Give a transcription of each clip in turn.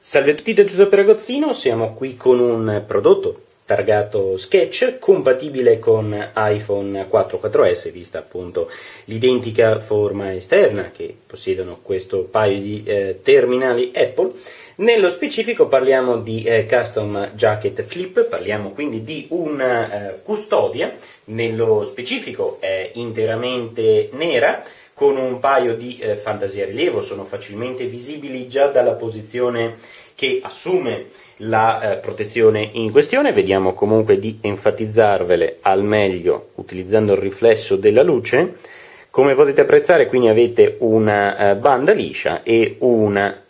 Salve a tutti da Giuseppe Ragozzino, siamo qui con un prodotto targato Sketch compatibile con iPhone 4-4S, vista appunto l'identica forma esterna che possiedono questo paio di terminali Apple. Nello specifico parliamo di Custom Jacket Flip, parliamo quindi di una custodia, nello specifico è interamente nera, con un paio di fantasia rilievo, sono facilmente visibili già dalla posizione che assume la protezione in questione. Vediamo comunque di enfatizzarvele al meglio utilizzando il riflesso della luce. Come potete apprezzare, quindi avete una banda liscia e una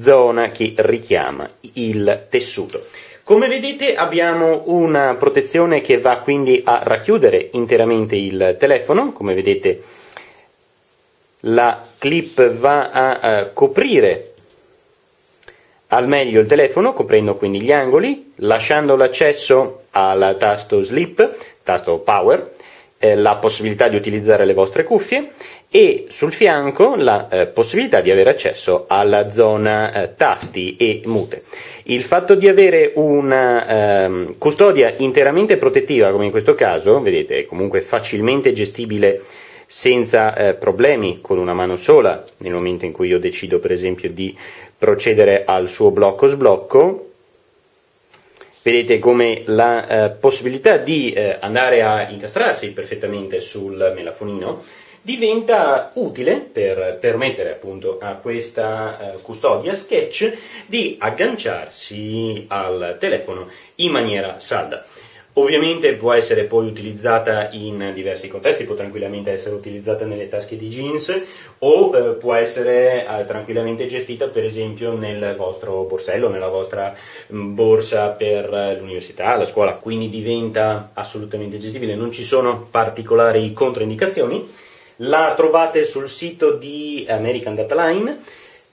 zona che richiama il tessuto. Come vedete abbiamo una protezione che va quindi a racchiudere interamente il telefono, come vedete la clip va a coprire al meglio il telefono, coprendo quindi gli angoli, lasciando l'accesso al tasto Sleep, tasto Power, la possibilità di utilizzare le vostre cuffie e sul fianco la possibilità di avere accesso alla zona tasti e mute. Il fatto di avere una custodia interamente protettiva, come in questo caso, vedete, è comunque facilmente gestibile senza problemi con una mano sola, nel momento in cui io decido per esempio di procedere al suo blocco-sblocco, vedete come la possibilità di andare a incastrarsi perfettamente sul melafonino diventa utile per permettere appunto a questa custodia Sketch di agganciarsi al telefono in maniera salda. Ovviamente può essere poi utilizzata in diversi contesti, può tranquillamente essere utilizzata nelle tasche di jeans o può essere tranquillamente gestita per esempio nel vostro borsello, nella vostra borsa per l'università, la scuola, quindi diventa assolutamente gestibile, non ci sono particolari controindicazioni. La trovate sul sito di American Dataline,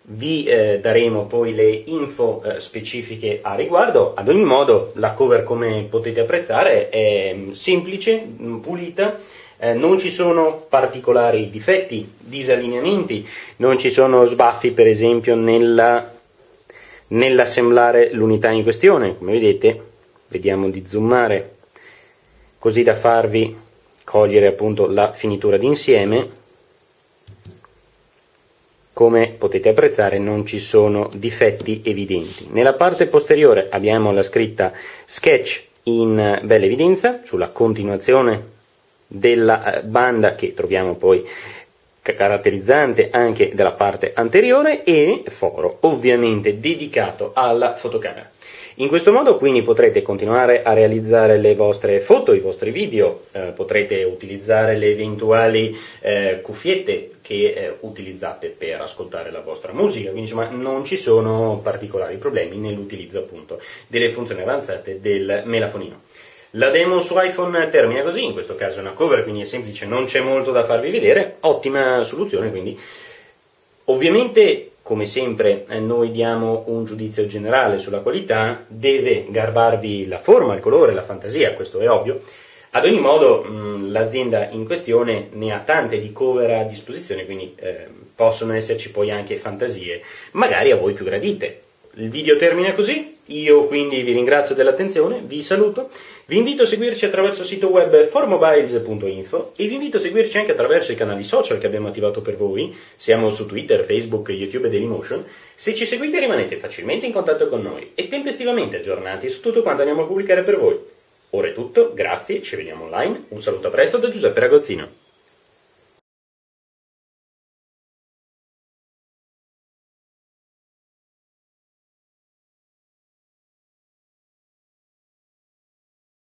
vi daremo poi le info specifiche a riguardo. Ad ogni modo la cover, come potete apprezzare, è semplice, pulita, non ci sono particolari difetti, disallineamenti, non ci sono sbaffi per esempio nell'assemblare l'unità in questione. Come vedete, vediamo di zoomare così da farvi cogliere appunto la finitura d'insieme. Come potete apprezzare non ci sono difetti evidenti. Nella parte posteriore abbiamo la scritta Sketch in bella evidenza sulla continuazione della banda che troviamo poi caratterizzante anche della parte anteriore, e foro ovviamente dedicato alla fotocamera. In questo modo quindi potrete continuare a realizzare le vostre foto, i vostri video, potrete utilizzare le eventuali cuffiette che utilizzate per ascoltare la vostra musica, quindi insomma non ci sono particolari problemi nell'utilizzo appunto delle funzioni avanzate del melafonino. La demo su iPhone termina così, in questo caso è una cover, quindi è semplice, non c'è molto da farvi vedere, ottima soluzione quindi. Ovviamente, come sempre, noi diamo un giudizio generale sulla qualità, deve garbarvi la forma, il colore, la fantasia, questo è ovvio. Ad ogni modo l'azienda in questione ne ha tante di cover a disposizione, quindi possono esserci poi anche fantasie, magari a voi più gradite. Il video termina così, io quindi vi ringrazio dell'attenzione, vi saluto, vi invito a seguirci attraverso il sito web formobiles.info e vi invito a seguirci anche attraverso i canali social che abbiamo attivato per voi, siamo su Twitter, Facebook, YouTube e Dailymotion. Se ci seguite rimanete facilmente in contatto con noi e tempestivamente aggiornati su tutto quanto andiamo a pubblicare per voi. Ora è tutto, grazie, ci vediamo online, un saluto a presto da Giuseppe Ragozzino.